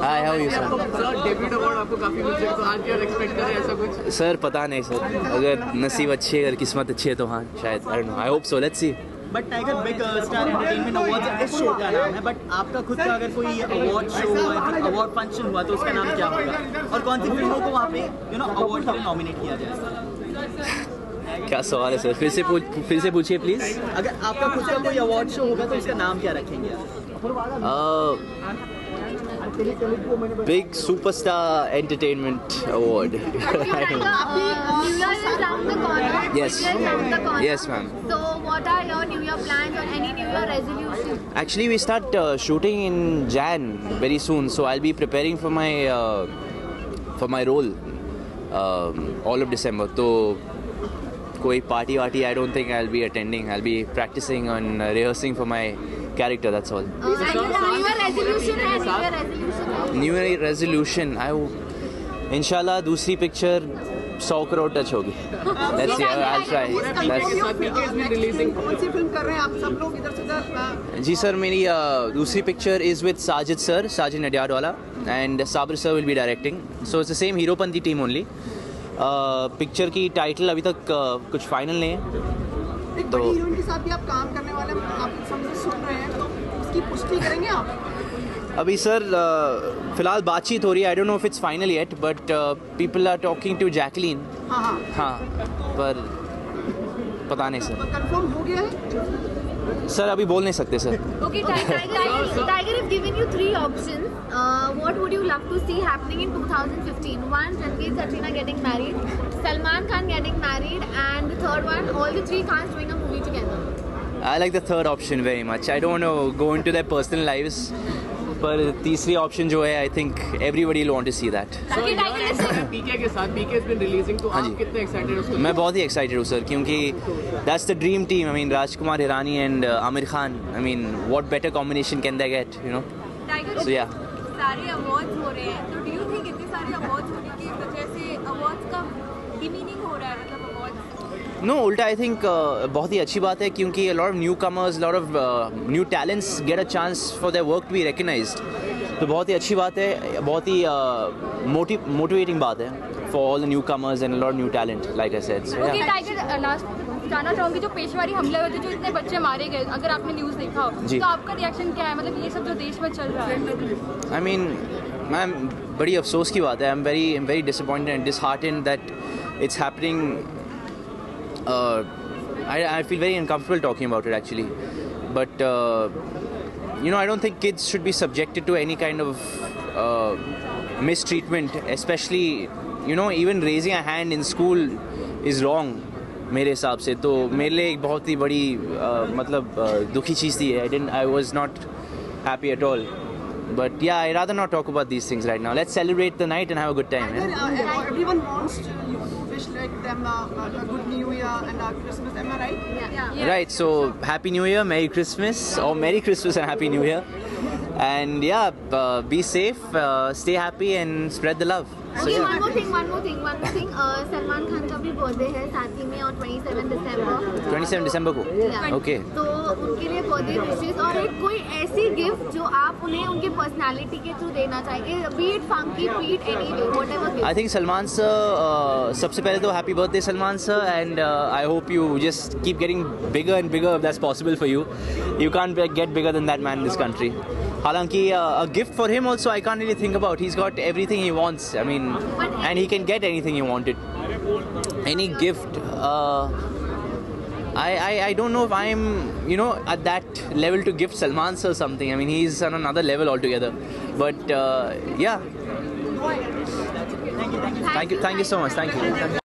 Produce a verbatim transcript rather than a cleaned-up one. Hi how you sir? Sir debut award आपको काफी मिल जाए तो आज क्या एक्सपेक्ट करें ऐसा कुछ? सर पता नहीं सर, अगर नसीब अच्छे अगर किस्मत अच्छी है तो हाँ शायद, I don't know, I hope so, let's see. But Tiger big star entertainment award इस शो का नाम है, बट आपका खुद का अगर कोई अवार्ड शो अवार्ड फंक्शन हुआ तो उसका नाम क्या होगा और कौन सी फिल्मों को वहाँ पे यू नो अवार्ड के लिए नॉमिनेट किया जाए? क्या सवाल है सर, फिर से फिर से पूछिए प्लीज़। अगर आपका खुद का कोई अवार्ड शो होगा तो इसका नाम क्या रखेंगे आप? Big superstar entertainment award. Yes yes ma'am. Actually we start shooting in Jan very soon, so I will be preparing for my for my role all of December. तो कोई पार्टी वार्टी I don't think I will be attending, I will be practising and rehearsing for my character, that's all. New year resolution I इंशाल्लाह दूसरी picture सौ crore touch होगी। That's it, I will try. That's जी sir, मेरी दूसरी picture is with Sajid sir, Sajid Nadiadwala, and Sabbir sir will be directing, so it's the same Heropanti team only. Picture uh, की title अभी तक uh, कुछ फाइनल नहीं है। तो हीरोइन के साथ भी आप काम करने वाले हैं, आप समझे सुन रहे हैं, तो उसकी पुष्टि करेंगे आप? अभी सर uh, फिलहाल बातचीत हो रही है, I don't know if it's final yet, but people are talking to Jacqueline. हाँ हाँ हाँ, पर पता नहीं सर, कंफर्म हो गया है सर, अभी बोल नहीं सकते sir. Okay Tiger, Tiger have given you three options, what would you love to see happening in twenty fifteen? One, Ranbir Katrina getting married, Salman Khan getting married, and the third one, all the three Khans doing a movie together. I like the third option very much. I don't want to go into their personal lives. पर तीसरी option जो है, I think everybody will want to see that. पीके के साथ, पीके has been releasing, तो आप कितने excited हो? मैं बहुत ही एक्साइटेड हूँ सर, क्योंकि that's the dream team. I mean Rajkumar Hirani and Aamir Khan, I mean what better combination can they get, you know. So yeah सारे अवार्ड्स हो रहे हैं, तो डू यू थिंक इतने सारे अवार्ड्स होने की वजह से अवार्ड्स का डिमीनिंग हो रहा है, मतलब अवार्ड्स? नो, उल्टा आई थिंक बहुत ही अच्छी बात है, क्योंकि lot of newcomers, lot of new talents get a chance for their work to be recognised, तो बहुत ही अच्छी बात है, बहुत ही मोटिवेटिंग बात है for all the newcomers and lot new talent, like I said. Okay Tiger, last जाना चाहूँगी, जो पेशवारी हमले हुए थे, जो इतने बच्चे मारे गए, अगर आपने न्यूज़ देखा हो तो आपका रिएक्शन क्या है, मतलब ये सब जो देश में चल रहा है? आई मीन मैम, बड़ी अफसोस की बात है, I am very am very disappointed and disheartened that it's happening. I I feel very uncomfortable talking about it actually, but you know I don't think kids should be subjected to any kind of mistreatment, especially you know even raising a hand in school is wrong मेरे हिसाब से। तो मेरे लिए एक बहुत ही बड़ी uh, मतलब uh, दुखी चीज़ थी, I didn't I was not happy at all, but yeah I rather not talk about these things right now, let's celebrate the night and have a good time. Everyone wants you to wish like them a good new year and a Christmas, am I right? Right, so happy new year, merry Christmas, और merry Christmas and happy new year, and yeah be safe, stay happy and spread the love. Okay, one more thing, one more thing, one more thing. Uh, Salman Khan का भी birthday है साथ ही में, और twenty-seven December. twenty-seven December को? Yeah. Okay. तो उनके लिए बर्थडे विशेष और एक कोई ऐसी गिफ्ट जो आप उन्हें उनके पर्सनालिटी के थ्रू देना चाहिए, be it funky, be it anything, whatever gift. I think Salman sir, uh, सबसे पहले तो happy birthday Salman sir, and uh, I hope you just keep getting bigger and bigger if that's possible for you. You can't get bigger than that man in this country. Halanki, uh, a gift for him also I can't really think about. He's got everything he wants. I mean, and he can get anything he wanted. Any gift, uh, I, I I don't know if I'm you know at that level to gift Salman sir something. I mean, he's on another level altogether. But uh, yeah. Thank you, thank you, thank you so much. Thank you.